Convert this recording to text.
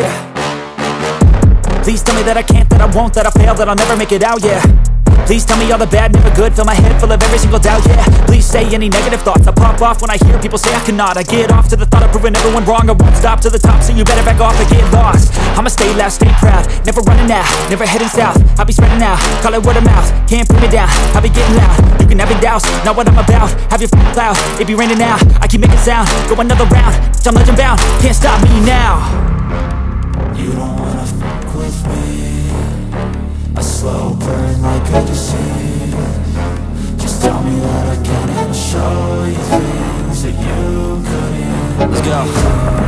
yeah. Please tell me that I can't, that I won't, that I fail, that I'll never make it out, yeah. Please tell me all the bad, never good. Fill my head full of every single doubt, yeah. Please say any negative thoughts. I pop off when I hear people say I cannot. I get off to the thought of proving everyone wrong. I won't stop to the top, so you better back off or get lost. I'ma stay loud, stay proud, never running out, never heading south. I'll be spreading out, call it word of mouth. Can't put me down, I'll be getting loud. You can have it douse, not what I'm about. Have your f***ing cloud, it be raining now. I keep making sound, go another round. Bitch, I'm legend bound, can't stop me now. You don't wanna fuck with me. A slow burn like a disease. Just tell me that I can and show you things that you couldn't. Let's go.